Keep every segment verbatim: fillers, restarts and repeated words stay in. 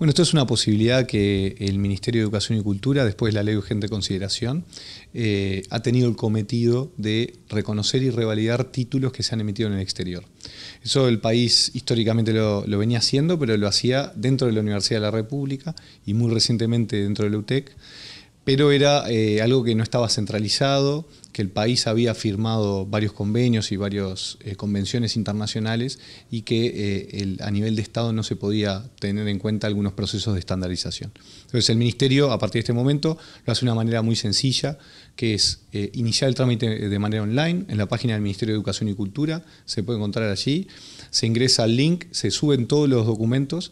Bueno, esto es una posibilidad que el Ministerio de Educación y Cultura, después de la Ley de Urgente Consideración, eh, ha tenido el cometido de reconocer y revalidar títulos que se han emitido en el exterior. Eso el país históricamente lo, lo venía haciendo, pero lo hacía dentro de la Universidad de la República y muy recientemente dentro de la U T E C, pero era eh, algo que no estaba centralizado, que el país había firmado varios convenios y varias eh, convenciones internacionales y que eh, el, a nivel de Estado no se podía tener en cuenta algunos procesos de estandarización. Entonces el Ministerio, a partir de este momento, lo hace de una manera muy sencilla, que es eh, iniciar el trámite de manera online en la página del Ministerio de Educación y Cultura, se puede encontrar allí, se ingresa al link, se suben todos los documentos,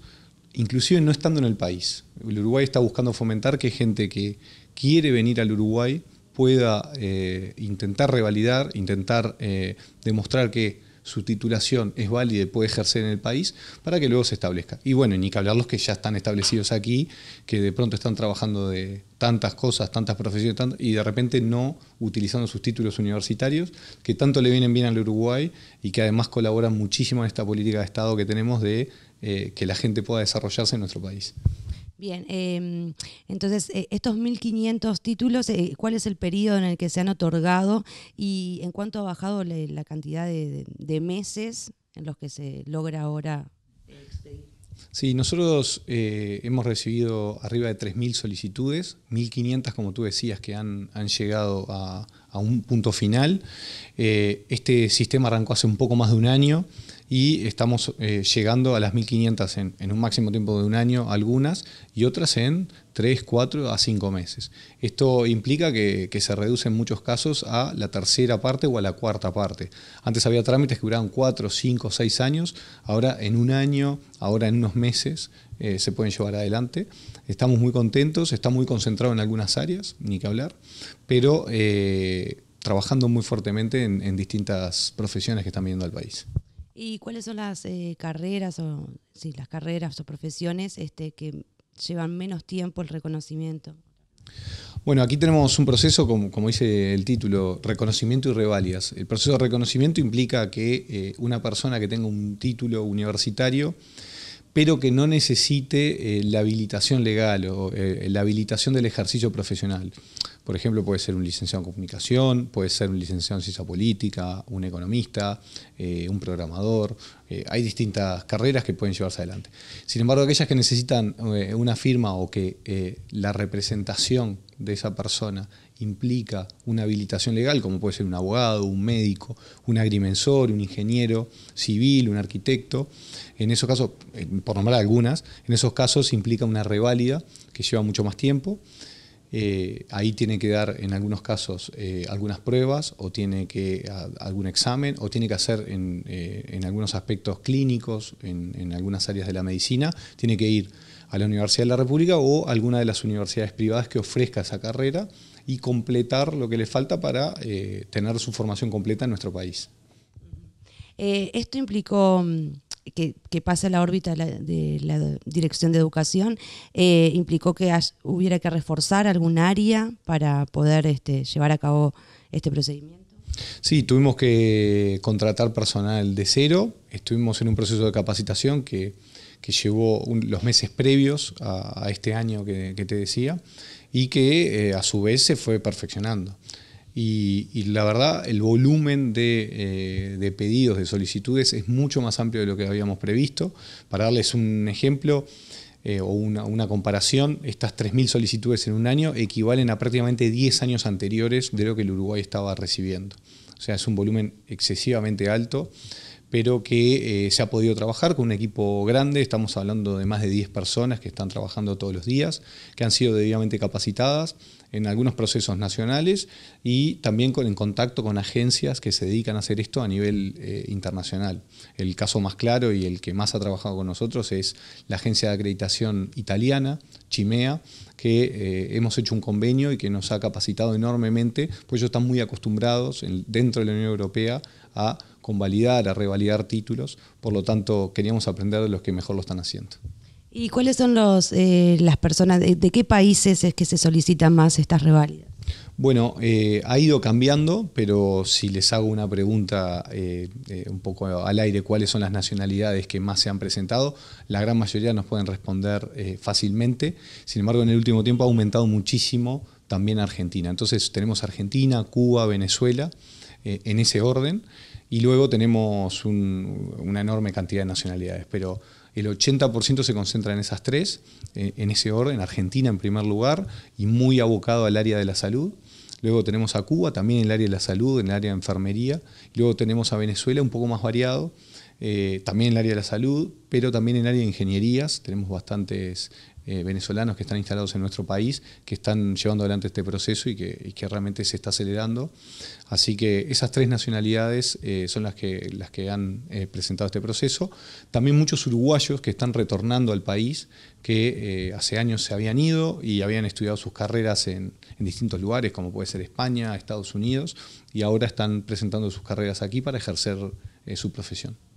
inclusive no estando en el país. El Uruguay está buscando fomentar que gente que quiere venir al Uruguay pueda eh, intentar revalidar, intentar eh, demostrar que su titulación es válida y puede ejercer en el país para que luego se establezca. Y bueno, ni que hablar los que ya están establecidos aquí, que de pronto están trabajando de tantas cosas, tantas profesiones, tant- y de repente no utilizando sus títulos universitarios, que tanto le vienen bien al Uruguay y que además colaboran muchísimo en esta política de Estado que tenemos de eh, que la gente pueda desarrollarse en nuestro país. Bien, eh, entonces eh, estos mil quinientos títulos, eh, ¿cuál es el periodo en el que se han otorgado y en cuánto ha bajado la, la cantidad de, de, de meses en los que se logra ahora expedir? Sí, nosotros eh, hemos recibido arriba de tres mil solicitudes, mil quinientas como tú decías que han, han llegado a, a un punto final. Eh, este sistema arrancó hace un poco más de un año y estamos eh, llegando a las mil quinientas en, en un máximo tiempo de un año algunas y otras en tres, cuatro a cinco meses. Esto implica que, que se reduce en muchos casos a la tercera parte o a la cuarta parte. Antes había trámites que duraban cuatro, cinco, seis años, ahora en un año, ahora en unos meses eh, se pueden llevar adelante. Estamos muy contentos, está muy concentrado en algunas áreas, ni que hablar, pero eh, trabajando muy fuertemente en, en distintas profesiones que están viniendo al país. ¿Y cuáles son las eh, carreras o sí, las carreras o profesiones este, que llevan menos tiempo el reconocimiento? Bueno, aquí tenemos un proceso, como, como dice el título, reconocimiento y reválidas. El proceso de reconocimiento implica que eh, una persona que tenga un título universitario pero que no necesite eh, la habilitación legal o eh, la habilitación del ejercicio profesional. Por ejemplo, puede ser un licenciado en comunicación, puede ser un licenciado en ciencia política, un economista, eh, un programador. Eh, hay distintas carreras que pueden llevarse adelante. Sin embargo, aquellas que necesitan eh, una firma o que eh, la representación de esa persona implica una habilitación legal, como puede ser un abogado, un médico, un agrimensor, un ingeniero civil, un arquitecto. En esos casos, por nombrar algunas, en esos casos implica una reválida que lleva mucho más tiempo. Eh, ahí tiene que dar en algunos casos eh, algunas pruebas o tiene que a, algún examen o tiene que hacer en, eh, en algunos aspectos clínicos, en, en algunas áreas de la medicina, tiene que ir a la Universidad de la República o a alguna de las universidades privadas que ofrezca esa carrera y completar lo que le falta para eh, tener su formación completa en nuestro país. Eh, esto implicó que, que pase la órbita de la Dirección de Educación, eh, implicó que hay, hubiera que reforzar algún área para poder este, llevar a cabo este procedimiento. Sí, tuvimos que contratar personal de cero, estuvimos en un proceso de capacitación que, que llevó un, los meses previos a, a este año que, que te decía y que eh, a su vez se fue perfeccionando. Y, y la verdad, el volumen de, eh, de pedidos, de solicitudes, es mucho más amplio de lo que habíamos previsto. Para darles un ejemplo eh, o una, una comparación, estas tres mil solicitudes en un año equivalen a prácticamente diez años anteriores de lo que el Uruguay estaba recibiendo. O sea, es un volumen excesivamente alto, pero que eh, se ha podido trabajar con un equipo grande. Estamos hablando de más de diez personas que están trabajando todos los días, que han sido debidamente capacitadas en algunos procesos nacionales y también con, en contacto con agencias que se dedican a hacer esto a nivel eh, internacional. El caso más claro y el que más ha trabajado con nosotros es la agencia de acreditación italiana, Cimea, que eh, hemos hecho un convenio y que nos ha capacitado enormemente, pues ellos están muy acostumbrados en, dentro de la Unión Europea a convalidar, a revalidar títulos, por lo tanto queríamos aprender de los que mejor lo están haciendo. ¿Y cuáles son los, eh, las personas, de, de qué países es que se solicitan más estas reválidas? Bueno, eh, ha ido cambiando, pero si les hago una pregunta eh, eh, un poco al aire, ¿cuáles son las nacionalidades que más se han presentado? La gran mayoría nos pueden responder eh, fácilmente. Sin embargo, en el último tiempo ha aumentado muchísimo también Argentina. Entonces tenemos Argentina, Cuba, Venezuela, eh, en ese orden. Y luego tenemos un, una enorme cantidad de nacionalidades, pero el ochenta por ciento se concentra en esas tres, eh, en ese orden. Argentina en primer lugar y muy abocado al área de la salud. Luego tenemos a Cuba también en el área de la salud, en el área de enfermería. Luego tenemos a Venezuela un poco más variado, eh, también en el área de la salud, pero también en el área de ingenierías. Tenemos bastantes eh, venezolanos que están instalados en nuestro país, que están llevando adelante este proceso y que, y que realmente se está acelerando. Así que esas tres nacionalidades eh, son las que, las que han eh, presentado este proceso. También muchos uruguayos que están retornando al país, que eh, hace años se habían ido y habían estudiado sus carreras en, en distintos lugares, como puede ser España, Estados Unidos, y ahora están presentando sus carreras aquí para ejercer eh, su profesión.